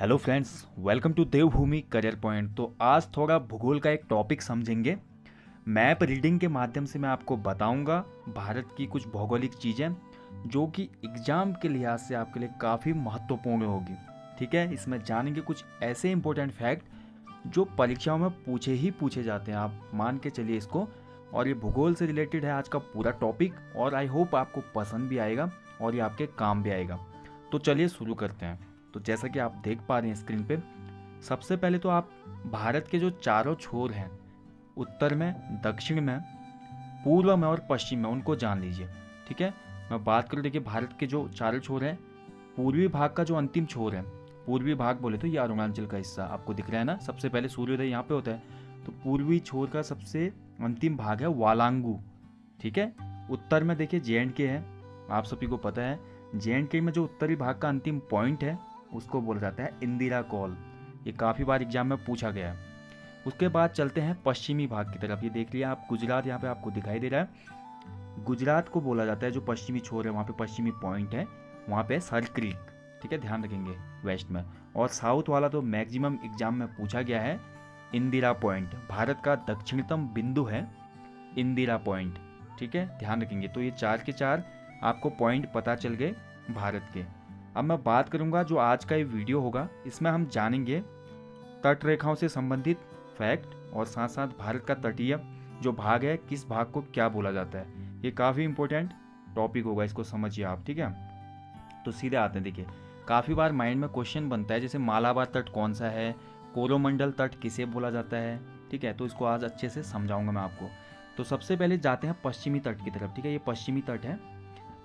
Hello friends, welcome to Devbhoomi career point. तो आज थोड़ा भूगोल का एक टॉपिक समझेंगे। मैप रीडिंग के माध्यम से मैं आपको बताऊंगा भारत की कुछ भौगोलिक चीज़ें जो कि एग्ज़ाम के लिहाज से आपके लिए काफ़ी महत्वपूर्ण होगी। ठीक है, इसमें जानेंगे कुछ ऐसे इम्पोर्टेंट फैक्ट जो परीक्षाओं में पूछे जाते हैं, आप मान के चलिए इसको। और ये भूगोल से रिलेटेड है आज का पूरा टॉपिक, और आई होप आपको पसंद भी आएगा और ये आपके काम भी आएगा। तो चलिए शुरू करते हैं। तो जैसा कि आप देख पा रहे हैं स्क्रीन पे, सबसे पहले तो आप भारत के जो चारों छोर हैं, उत्तर में, दक्षिण में, पूर्व में और पश्चिम में, उनको जान लीजिए। ठीक है, मैं बात करूँ, देखिए भारत के जो चारों छोर हैं, पूर्वी भाग का जो अंतिम छोर है, पूर्वी भाग बोले तो ये अरुणाचल का हिस्सा आपको दिख रहा है ना, सबसे पहले सूर्योदय यहाँ पे होता है। तो पूर्वी छोर का सबसे अंतिम भाग है वालांगू। ठीक है, उत्तर में देखिए JNK है, आप सभी को पता है। JNK में जो उत्तरी भाग का अंतिम पॉइंट है उसको बोला जाता है इंदिरा कॉल, ये काफ़ी बार एग्जाम में पूछा गया है। उसके बाद चलते हैं पश्चिमी भाग की तरफ। ये देख लिया आप, गुजरात यहाँ पे आपको दिखाई दे रहा है, गुजरात को बोला जाता है, जो पश्चिमी छोर है वहाँ पे पश्चिमी पॉइंट है, वहाँ पे सर क्रीक। ठीक है, ध्यान रखेंगे वेस्ट में। और साउथ वाला तो मैक्सिमम एग्जाम में पूछा गया है, इंदिरा पॉइंट, भारत का दक्षिणतम बिंदु है इंदिरा पॉइंट। ठीक है, ध्यान रखेंगे। तो ये चार के चार आपको पॉइंट पता चल गए भारत के। अब मैं बात करूंगा, जो आज का ये वीडियो होगा इसमें हम जानेंगे तट रेखाओं से संबंधित फैक्ट, और साथ साथ भारत का तटीय जो भाग है किस भाग को क्या बोला जाता है। ये काफ़ी इंपॉर्टेंट टॉपिक होगा, इसको समझिए आप। ठीक है, तो सीधे आते हैं। देखिए काफ़ी बार माइंड में क्वेश्चन बनता है, जैसे मालाबार तट कौन सा है, कोरोमंडल तट किसे बोला जाता है। ठीक है, तो इसको आज अच्छे से समझाऊंगा मैं आपको। तो सबसे पहले जाते हैं पश्चिमी तट की तरफ। ठीक है, ये पश्चिमी तट है।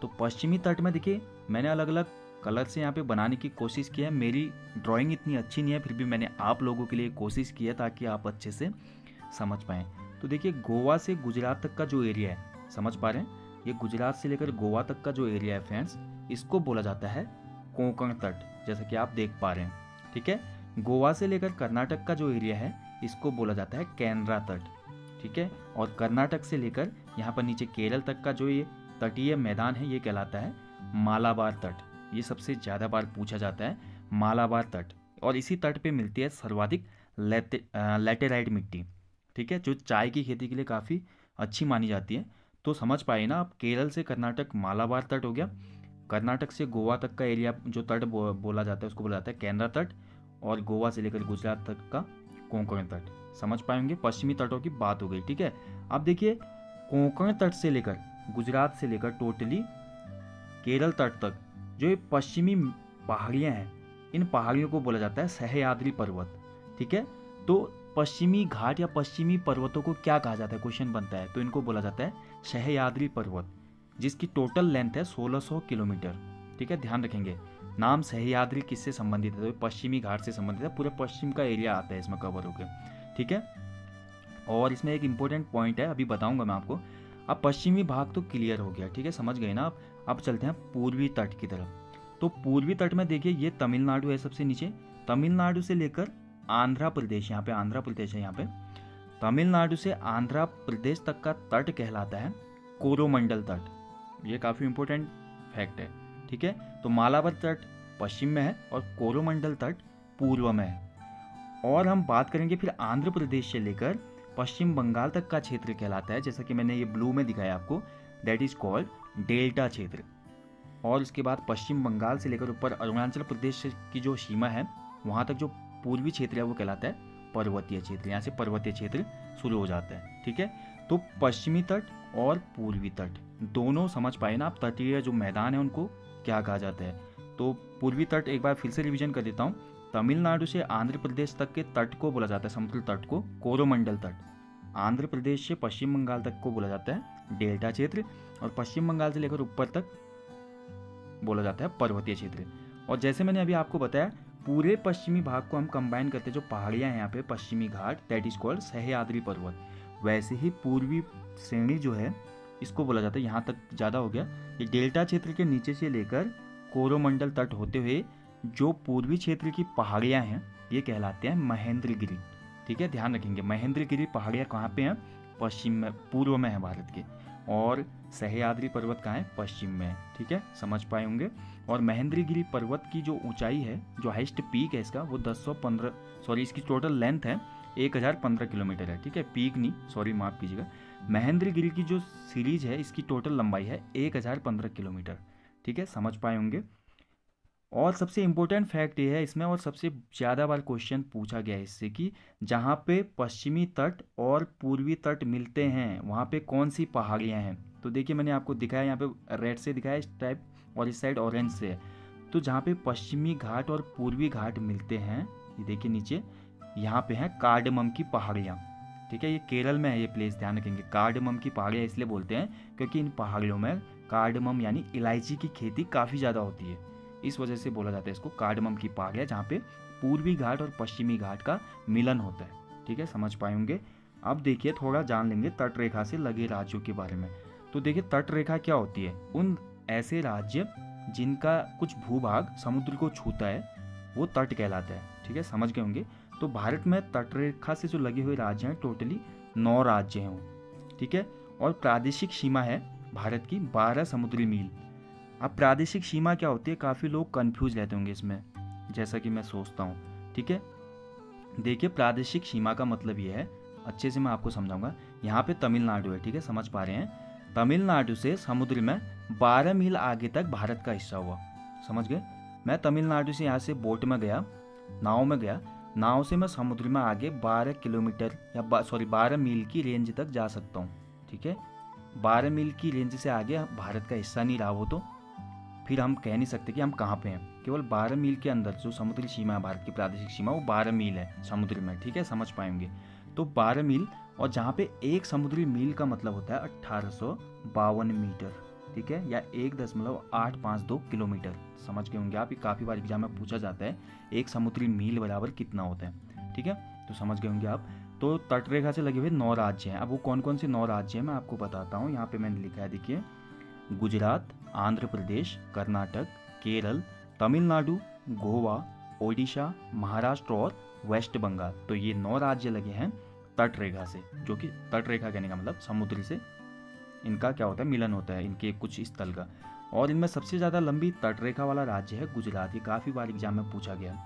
तो पश्चिमी तट में देखिए मैंने अलग अलग कलर से यहाँ पे बनाने की कोशिश की है। मेरी ड्राइंग इतनी अच्छी नहीं है, फिर भी मैंने आप लोगों के लिए कोशिश की है ताकि आप अच्छे से समझ पाएँ। तो देखिए गोवा से गुजरात तक का जो एरिया है, समझ पा रहे हैं, ये गुजरात से लेकर गोवा तक का जो एरिया है फ्रेंड्स, इसको बोला जाता है कोंकण तट, जैसा कि आप देख पा रहे हैं। ठीक है, गोवा से लेकर कर्नाटक का जो एरिया है इसको बोला जाता है केनरा तट। ठीक है, और कर्नाटक से लेकर यहाँ पर नीचे केरल तक का जो ये तटीय मैदान है ये कहलाता है मालाबार तट। ये सबसे ज़्यादा बार पूछा जाता है मालाबार तट, और इसी तट पे मिलती है सर्वाधिक लैटेराइट मिट्टी। ठीक है, जो चाय की खेती के लिए काफ़ी अच्छी मानी जाती है। तो समझ पाए ना आप, केरल से कर्नाटक मालाबार तट हो गया, कर्नाटक से गोवा तक का एरिया जो तट बोला जाता है उसको बोला जाता है केनरा तट, और गोवा से लेकर गुजरात तक का कोंकण तट। समझ पाएंगे, पश्चिमी तटों की बात हो गई। ठीक है, अब देखिए कोंकण तट से लेकर गुजरात से लेकर टोटली केरल तट तक जो ये पश्चिमी पहाड़ियाँ हैं, इन पहाड़ियों को बोला जाता है सहयाद्री पर्वत। ठीक है, तो पश्चिमी घाट या पश्चिमी पर्वतों को क्या कहा जाता है, क्वेश्चन बनता है। तो इनको बोला जाता है सहयाद्री पर्वत, जिसकी टोटल लेंथ है 1600 किलोमीटर। ठीक है, ध्यान रखेंगे, नाम सहयाद्री किससे संबंधित है, तो पश्चिमी घाट से संबंधित है, पूरे पश्चिम का एरिया आता है इसमें कवर होकर। ठीक है, और इसमें एक इम्पोर्टेंट पॉइंट है, अभी बताऊँगा मैं आपको। अब पश्चिमी भाग तो क्लियर हो गया। ठीक है, समझ गए ना आप। अब चलते हैं पूर्वी तट की तरफ। तो पूर्वी तट में देखिए ये तमिलनाडु है सबसे नीचे, तमिलनाडु से लेकर आंध्र प्रदेश, यहाँ पे आंध्र प्रदेश है, यहाँ पे तमिलनाडु से आंध्र प्रदेश तक का तट कहलाता है कोरोमंडल तट। ये काफ़ी इंपॉर्टेंट फैक्ट है। ठीक है, तो मालाबार तट पश्चिम में है और कोरोमंडल तट पूर्व में है। और हम बात करेंगे फिर आंध्र प्रदेश से लेकर पश्चिम बंगाल तक का क्षेत्र कहलाता है, जैसा कि मैंने ये ब्लू में दिखाया आपको, दैट इज़ कॉल्ड डेल्टा क्षेत्र। और उसके बाद पश्चिम बंगाल से लेकर ऊपर अरुणाचल प्रदेश की जो सीमा है वहाँ तक जो पूर्वी क्षेत्र है वो कहलाता है पर्वतीय क्षेत्र। यहाँ से पर्वतीय क्षेत्र शुरू हो जाता है। ठीक है, तो पश्चिमी तट और पूर्वी तट दोनों, समझ पाए ना आप, तटीय जो मैदान है उनको क्या कहा जाता है। तो पूर्वी तट एक बार फिर से रिवीजन कर देता हूँ, तमिलनाडु से आंध्र प्रदेश तक के तट को बोला जाता है, समुद्र तट को कोरोमंडल तट, आंध्र प्रदेश से पश्चिम बंगाल तक को बोला जाता है डेल्टा क्षेत्र, और पश्चिम बंगाल से लेकर ऊपर तक बोला जाता है पर्वतीय क्षेत्र। और जैसे मैंने अभी आपको बताया, पूरे पश्चिमी भाग को हम कंबाइन करते हैं, जो पहाड़ियाँ हैं यहाँ पे पश्चिमी घाट, दैट इज़ कॉल्ड सहयाद्री पर्वत। वैसे ही पूर्वी श्रेणी जो है इसको बोला जाता है, यहाँ तक ज़्यादा हो गया, ये डेल्टा क्षेत्र के नीचे से लेकर कोरोमंडल तट होते हुए जो पूर्वी क्षेत्र की पहाड़ियाँ हैं ये कहलाते हैं महेंद्रगिरी। ठीक है, ध्यान रखेंगे, महेंद्रगिरी पहाड़ियाँ कहाँ पे हैं, पश्चिम में, पूर्व में है भारत के, और सहयाद्री पर्वत कहाँ है, पश्चिम में है। ठीक है, समझ पाए होंगे। और महेंद्रगिरी पर्वत की जो ऊंचाई है, जो हाइस्ट पीक है इसका, वो 1015 इसकी टोटल लेंथ है 1015 किलोमीटर है, ठीक है। पीक नहीं, माफ़ कीजिएगा। महेंद्रगिरी की जो सीरीज है इसकी टोटल लंबाई है 1015 किलोमीटर, ठीक है, समझ पाए होंगे। और सबसे इम्पोर्टेंट फैक्ट ये है इसमें, और सबसे ज़्यादा बार क्वेश्चन पूछा गया है इससे, कि जहाँ पे पश्चिमी तट और पूर्वी तट मिलते हैं वहाँ पे कौन सी पहाड़ियाँ हैं। तो देखिए मैंने आपको दिखाया, यहाँ पे रेड से दिखाया इस टाइप और इस साइड ऑरेंज से है। तो जहाँ पे पश्चिमी घाट और पूर्वी घाट मिलते हैं, ये देखिए नीचे, यहाँ पे हैं कार्डमम की पहाड़ियाँ, ठीक है। ये केरल में है ये प्लेस, ध्यान रखेंगे। कार्डमम की पहाड़ियाँ इसलिए बोलते हैं क्योंकि इन पहाड़ियों में कार्डमम यानी इलायची की खेती काफ़ी ज़्यादा होती है, इस वजह से बोला जाता है इसको कार्डमम की पहाड़ियाँ, जहाँ पे पूर्वी घाट और पश्चिमी घाट का मिलन होता है, ठीक है, समझ पाए होंगे। अब देखिए थोड़ा जान लेंगे तट रेखा से लगे राज्यों के बारे में। तो देखिए तट रेखा क्या होती है, उन ऐसे राज्य जिनका कुछ भूभाग समुद्र को छूता है वो तट कहलाता है, ठीक है, समझ गए होंगे। तो भारत में तट रेखा से जो लगे हुए राज्य हैं टोटली 9 राज्य हैं वो, ठीक है। और प्रादेशिक सीमा है भारत की 12 समुद्री मील। अब प्रादेशिक सीमा क्या होती है, काफ़ी लोग कंफ्यूज रहते होंगे इसमें, जैसा कि मैं सोचता हूँ, ठीक है। देखिए प्रादेशिक सीमा का मतलब ये है, अच्छे से मैं आपको समझाऊंगा। यहाँ पे तमिलनाडु है, ठीक है, समझ पा रहे हैं। तमिलनाडु से समुद्र में 12 मील आगे तक भारत का हिस्सा हुआ, समझ गए। मैं तमिलनाडु से यहाँ से बोट में गया, नाव में गया, नाव से मैं समुद्र में आगे 12 किलोमीटर या 12 मील की रेंज तक जा सकता हूँ, ठीक है। 12 मील की रेंज से आगे भारत का हिस्सा नहीं रहा वो, तो फिर हम कह नहीं सकते कि हम कहाँ पे हैं। केवल 12 मील के अंदर जो समुद्री सीमा है भारत की प्रादेशिक सीमा, वो 12 मील है समुद्र में, ठीक है, समझ पाएंगे। तो 12 मील, और जहाँ पे 1 समुद्री मील का मतलब होता है 1852 मीटर, ठीक है, या 1.852 किलोमीटर, समझ गए होंगे आप। ये काफ़ी बार एग्जाम में पूछा जाता है 1 समुद्री मील बराबर कितना होता है, ठीक है, तो समझ गए होंगे आप। तो तटरेखा से लगे हुए 9 राज्य हैं। अब वो कौन कौन से 9 राज्य हैं मैं आपको बताता हूँ। यहाँ पर मैंने लिखा है, देखिए, गुजरात, आंध्र प्रदेश, कर्नाटक, केरल, तमिलनाडु, गोवा, ओडिशा, महाराष्ट्र और वेस्ट बंगाल। तो ये 9 राज्य लगे हैं तट रेखा से, जो कि तट रेखा कहने का मतलब समुद्र से इनका क्या होता है, मिलन होता है, इनके कुछ इस तल का। और इनमें सबसे ज़्यादा लंबी तट रेखा वाला राज्य है गुजरात। ये काफ़ी बार एग्जाम में पूछा गया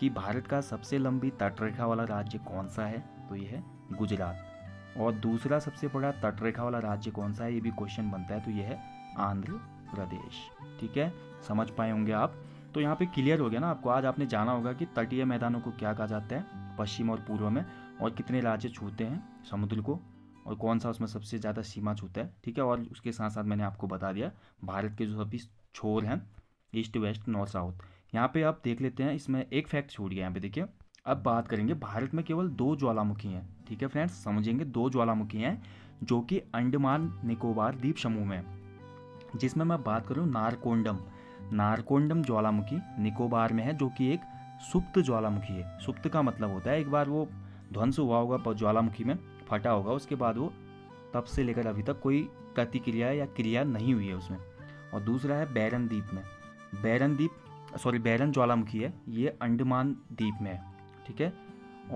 कि भारत का सबसे लंबी तट रेखा वाला राज्य कौन सा है, तो ये है गुजरात। और दूसरा सबसे बड़ा तट रेखा वाला राज्य कौन सा है, ये भी क्वेश्चन बनता है, तो ये है आंध्र प्रदेश, ठीक है, समझ पाए होंगे आप। तो यहाँ पे क्लियर हो गया ना आपको। आज आपने जाना होगा कि तटीय मैदानों को क्या कहा जाता है पश्चिम और पूर्व में, और कितने राज्य छूते हैं समुद्र को, और कौन सा उसमें सबसे ज़्यादा सीमा छूता है, ठीक है। और उसके साथ साथ मैंने आपको बता दिया भारत के जो सभी छोर हैं, ईस्ट, वेस्ट, नॉर्थ, साउथ। यहाँ पे आप देख लेते हैं, इसमें एक फैक्ट छूट गया यहाँ पे, देखिए। अब बात करेंगे, भारत में केवल 2 ज्वालामुखी हैं, ठीक है फ्रेंड्स, समझेंगे। 2 ज्वालामुखी हैं जो कि अंडमान निकोबार द्वीप समूह में, जिसमें मैं बात करूँ नारकोंडम ज्वालामुखी निकोबार में है, जो कि एक सुप्त ज्वालामुखी है। सुप्त का मतलब होता है एक बार वो ध्वंस हुआ होगा ज्वालामुखी में, फटा होगा, उसके बाद वो तब से लेकर अभी तक कोई प्रतिक्रिया या क्रिया नहीं हुई है उसमें। और दूसरा है बैरन द्वीप में, बैरन ज्वालामुखी है, ये अंडमान द्वीप में है, ठीक है।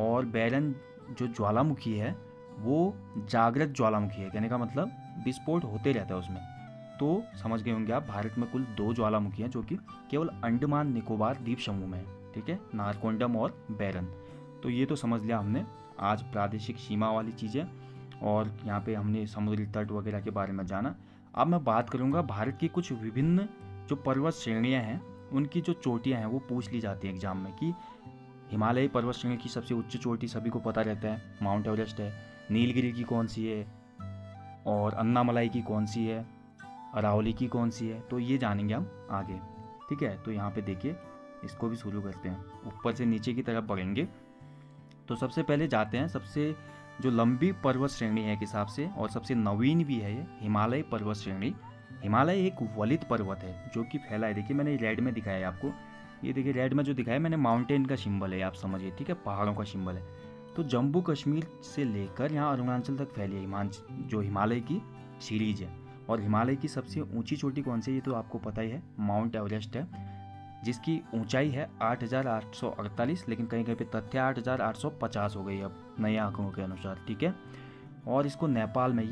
और बैरन जो ज्वालामुखी है वो जागृत ज्वालामुखी है, कहने का मतलब विस्फोट होते रहता है उसमें। तो समझ गए होंगे आप, भारत में कुल 2 ज्वालामुखी हैं जो कि केवल अंडमान निकोबार द्वीप समूह में है, ठीक है, नारकोंडम और बैरन। तो ये तो समझ लिया हमने आज प्रादेशिक सीमा वाली चीज़ें, और यहाँ पे हमने समुद्री तट वगैरह के बारे में जाना। अब मैं बात करूँगा भारत की कुछ विभिन्न जो पर्वत श्रेणियाँ हैं, उनकी जो चोटियाँ हैं वो पूछ ली जाती हैं एग्जाम में, कि हिमालयी पर्वत श्रेणी की सबसे उच्च चोटी सभी को पता रहता है, माउंट एवरेस्ट है, नीलगिरी की कौन सी है, और अन्नामलाई की कौन सी है, अरावली की कौन सी है, तो ये जानेंगे हम आगे, ठीक है। तो यहाँ पे देखिए, इसको भी शुरू करते हैं, ऊपर से नीचे की तरफ बढ़ेंगे। तो सबसे पहले जाते हैं, सबसे जो लंबी पर्वत श्रेणी है एक हिसाब से, और सबसे नवीन भी है ये, हिमालय पर्वत श्रेणी। हिमालय एक वलित पर्वत है जो कि फैला है, देखिए मैंने रेड में दिखाया है आपको, ये देखिए रेड में जो दिखाया है मैंने, माउंटेन का सिंबल है, आप समझिए, ठीक है, पहाड़ों का सिंबल है। तो जम्मू कश्मीर से लेकर यहाँ अरुणाचल तक फैली है जो हिमालय की सीरीज है। और हिमालय की सबसे ऊंची चोटी कौन सी है, ये तो आपको पता ही है, माउंट एवरेस्ट है, जिसकी ऊंचाई है 8,848, लेकिन कहीं कहीं पे तथ्य 8,850 हो गई अब नए आंकड़ों के अनुसार, ठीक है। और इसको नेपाल में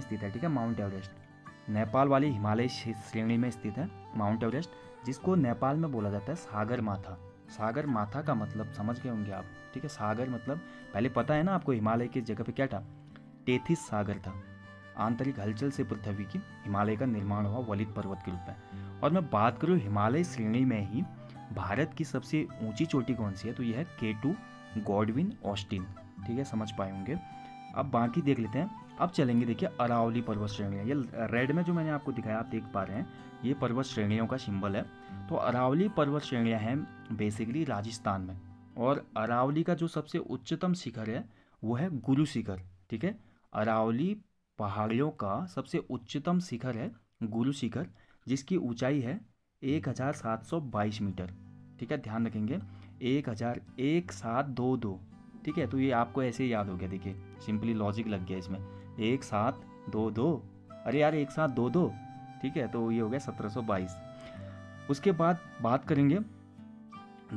स्थित है, ठीक है, माउंट एवरेस्ट नेपाल वाली हिमालय श्रेणी में स्थित है माउंट एवरेस्ट। जिसको नेपाल में बोला जाता है सागर माथा। सागर माथा का मतलब समझ गए होंगे आप, ठीक है। सागर मतलब पहले पता है ना आपको, हिमालय की जगह पे क्या था, टेथिस सागर था। आंतरिक हलचल से पृथ्वी की हिमालय का निर्माण हुआ वलित पर्वत के रूप में। और मैं बात करूँ हिमालय श्रेणी में ही भारत की सबसे ऊंची चोटी कौन सी है, तो यह है K2 गॉडविन ऑस्टिन, ठीक है, समझ पाए होंगे। अब बाकी देख लेते हैं। अब चलेंगे देखिए अरावली पर्वत श्रेणी। ये रेड में जो मैंने आपको दिखाया आप देख पा रहे हैं, ये पर्वत श्रेणियों का सिंबल है। तो अरावली पर्वत श्रेणियाँ हैं बेसिकली राजस्थान में। और अरावली का जो सबसे उच्चतम शिखर है वो है गुरु शिखर, ठीक है। अरावली पहाड़ियों का सबसे उच्चतम शिखर है गुरु शिखर, जिसकी ऊंचाई है 1722 मीटर, ठीक है, ध्यान रखेंगे 1722, ठीक है। तो ये आपको ऐसे ही याद हो गया, देखिए सिंपली लॉजिक लग गया इसमें, 1722, अरे यार 1722, ठीक है। तो ये हो गया 1722। उसके बाद बात करेंगे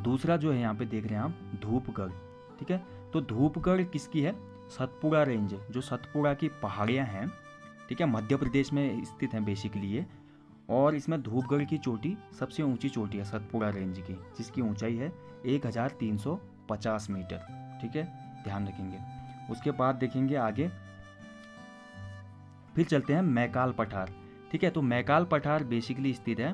दूसरा जो है यहाँ पे देख रहे हैं आप धूपगढ़, ठीक है। तो धूपगढ़ किसकी है, सतपुड़ा रेंज, जो सतपुड़ा की पहाड़ियाँ हैं, ठीक है, मध्य प्रदेश में स्थित हैं बेसिकली ये। और इसमें धूपगढ़ की चोटी सबसे ऊंची चोटी है सतपुड़ा रेंज की, जिसकी ऊंचाई है 1350 मीटर, ठीक है, ध्यान रखेंगे। उसके बाद देखेंगे आगे, फिर चलते हैं मैकाल पठार, ठीक है। तो मैकाल पठार बेसिकली स्थित है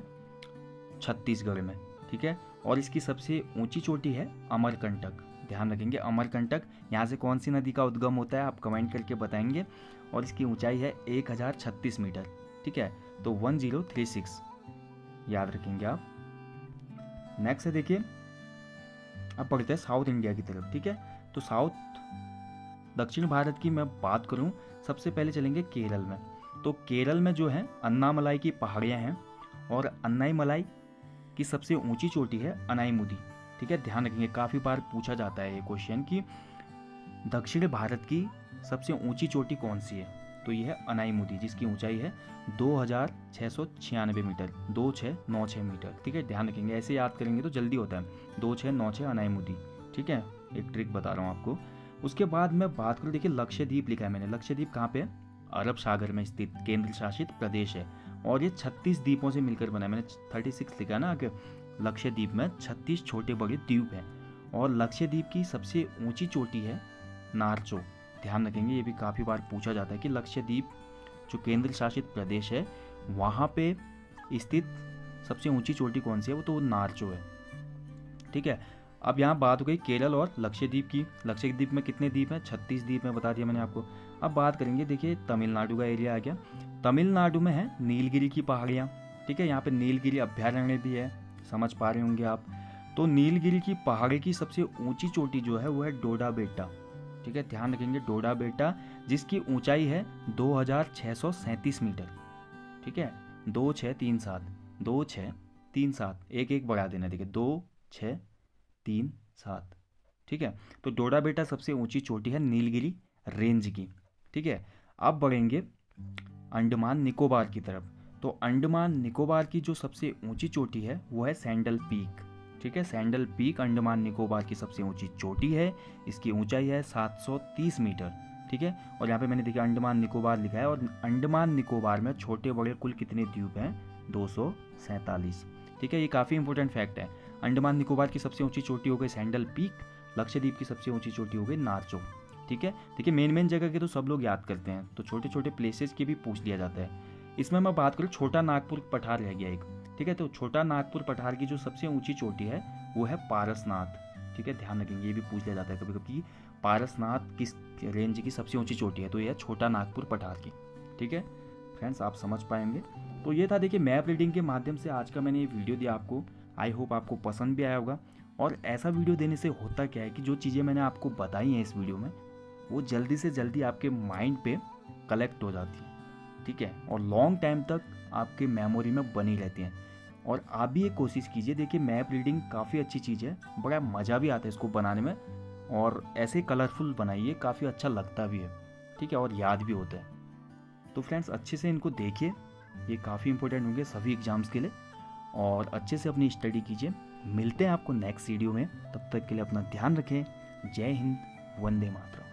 छत्तीसगढ़ में, ठीक है। और इसकी सबसे ऊंची चोटी है अमरकंटक, ध्यान रखेंगे अमरकंटक। यहाँ से कौन सी नदी का उद्गम होता है आप कमेंट करके बताएंगे। और इसकी ऊंचाई है 1036 मीटर, ठीक है, तो 1036 याद रखेंगे आप। नेक्स्ट है देखिए, अब पढ़ते हैं साउथ इंडिया की तरफ, ठीक है। तो साउथ दक्षिण भारत की मैं बात करूं, सबसे पहले चलेंगे केरल में। तो केरल में जो है अन्नामलाई की पहाड़ियां हैं, और अन्नाईमलाई की सबसे ऊंची चोटी है अनाईमुदी, ठीक है, ध्यान रखेंगे। काफ़ी बार पूछा जाता है ये क्वेश्चन कि दक्षिण भारत की सबसे ऊंची चोटी कौन सी है, तो यह है अनाईमुदी, जिसकी ऊंचाई है 2696 मीटर, 2696 मीटर, ठीक है, ध्यान रखेंगे। ऐसे याद करेंगे तो जल्दी होता है, 2696 अनाईमुदी, ठीक है, एक ट्रिक बता रहा हूँ आपको। उसके बाद मैं बात करूँ, देखिए लक्षद्वीप लिखा है मैंने। लक्षद्वीप कहाँ पे है, अरब सागर में स्थित केंद्र शासित प्रदेश है। और ये 36 द्वीपों से मिलकर बना है, मैंने 36 लिखा ना आगे। लक्षद्वीप में 36 छोटे बड़े द्वीप हैं। और लक्षद्वीप की सबसे ऊँची चोटी है नारचो, ध्यान रखेंगे। ये भी काफ़ी बार पूछा जाता है कि लक्षद्वीप जो केंद्र शासित प्रदेश है वहाँ पे स्थित सबसे ऊंची चोटी कौन सी है, वो तो नारचो है, ठीक है। अब यहाँ बात हो गई केरल और लक्षद्वीप की। लक्षद्वीप में कितने द्वीप हैं, 36 द्वीप में बता दिया मैंने आपको। अब बात करेंगे देखिए तमिलनाडु का एरिया आ गया। तमिलनाडु में है नीलगिरी की पहाड़ियाँ, ठीक है, यहाँ पर नीलगिरी अभ्यारण्य भी है, समझ पा रहे होंगे आप। तो नीलगिरी की पहाड़ी की सबसे ऊँची चोटी जो है वो है डोडा बेट्टा, ठीक है, ध्यान रखेंगे डोडा बेटा, जिसकी ऊंचाई है 2637 मीटर, ठीक है, 2637, एक एक बढ़ा देना, देखिए 2637, ठीक है। तो डोडा बेटा सबसे ऊंची चोटी है नीलगिरी रेंज की, ठीक है। अब बढ़ेंगे अंडमान निकोबार की तरफ। तो अंडमान निकोबार की जो सबसे ऊंची चोटी है वो है सैंडल पीक, ठीक है। सैंडल पीक अंडमान निकोबार की सबसे ऊंची चोटी है, इसकी ऊंचाई है 730 मीटर, ठीक है। और यहाँ पे मैंने देखिए अंडमान निकोबार लिखा है। और अंडमान निकोबार में छोटे बड़े कुल कितने द्वीप हैं, 247, ठीक है, ये काफ़ी इंपॉर्टेंट फैक्ट है। अंडमान निकोबार की सबसे ऊंची चोटी हो गई सैंडल पीक, लक्षद्वीप की सबसे ऊंची चोटी हो गई नारचो, ठीक है। देखिए मेन जगह के तो सब लोग याद करते हैं, तो छोटे छोटे प्लेसेस की भी पूछ लिया जाता है। इसमें मैं बात करूँ, छोटा नागपुर पठार रह गया एक, ठीक है। तो छोटा नागपुर पठार की जो सबसे ऊंची चोटी है वो है पारसनाथ, ठीक है, ध्यान रखेंगे। ये भी पूछ लिया जाता है कभी कभी, पारसनाथ किस रेंज की सबसे ऊंची चोटी है, तो यह है छोटा नागपुर पठार की, ठीक है फ्रेंड्स, आप समझ पाएंगे। तो ये था देखिए मैप रीडिंग के माध्यम से आज का मैंने ये वीडियो दिया आपको। आई होप आपको पसंद भी आया होगा। और ऐसा वीडियो देने से होता क्या है कि जो चीज़ें मैंने आपको बताई हैं इस वीडियो में, वो जल्दी से जल्दी आपके माइंड पे कलेक्ट हो जाती है, ठीक है, और लॉन्ग टाइम तक आपके मेमोरी में बनी रहती हैं। और आप भी ये कोशिश कीजिए, देखिए मैप रीडिंग काफ़ी अच्छी चीज़ है, बड़ा मज़ा भी आता है इसको बनाने में। और ऐसे कलरफुल बनाइए, काफ़ी अच्छा लगता भी है, ठीक है, और याद भी होता है। तो फ्रेंड्स अच्छे से इनको देखिए, ये काफ़ी इंपॉर्टेंट होंगे सभी एग्ज़ाम्स के लिए। और अच्छे से अपनी स्टडी कीजिए। मिलते हैं आपको नेक्स्ट वीडियो में, तब तक के लिए अपना ध्यान रखें। जय हिंद, वंदे मातरम।